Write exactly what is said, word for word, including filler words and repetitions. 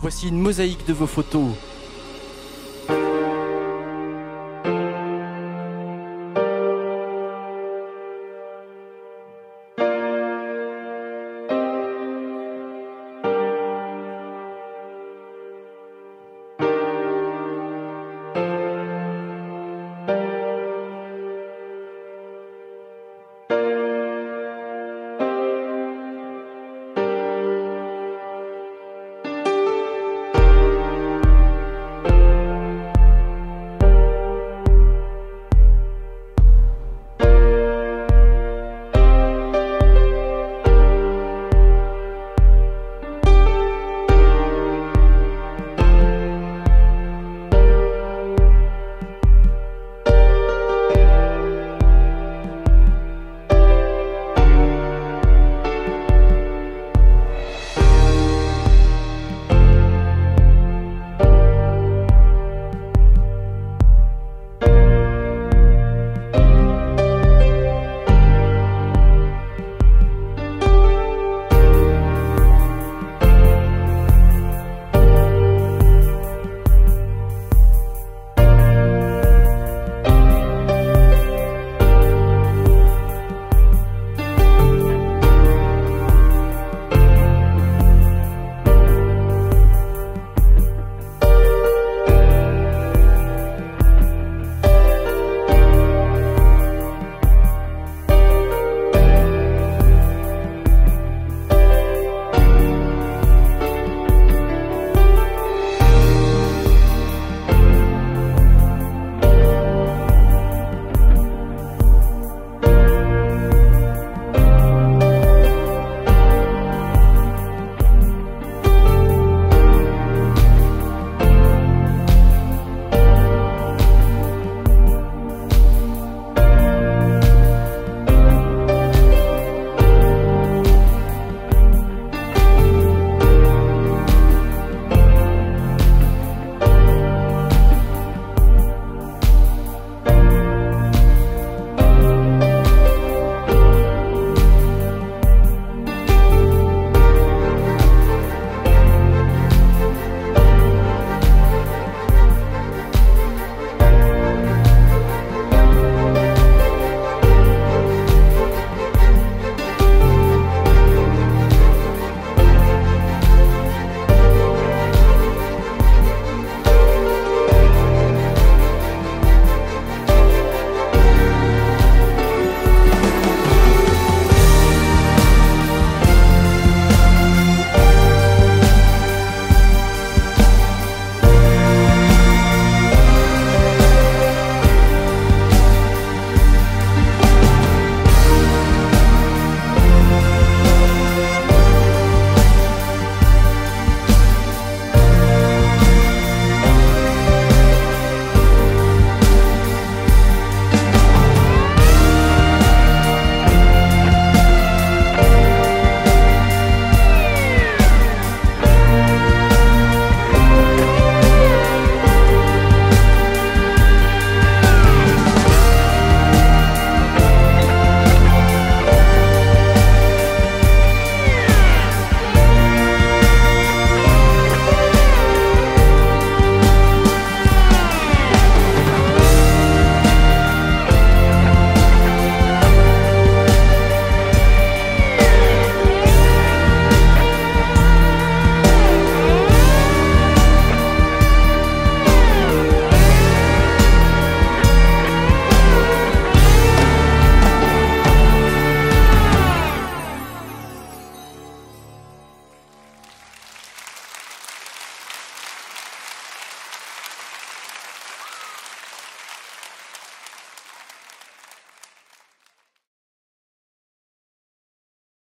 Voici une mosaïque de vos photos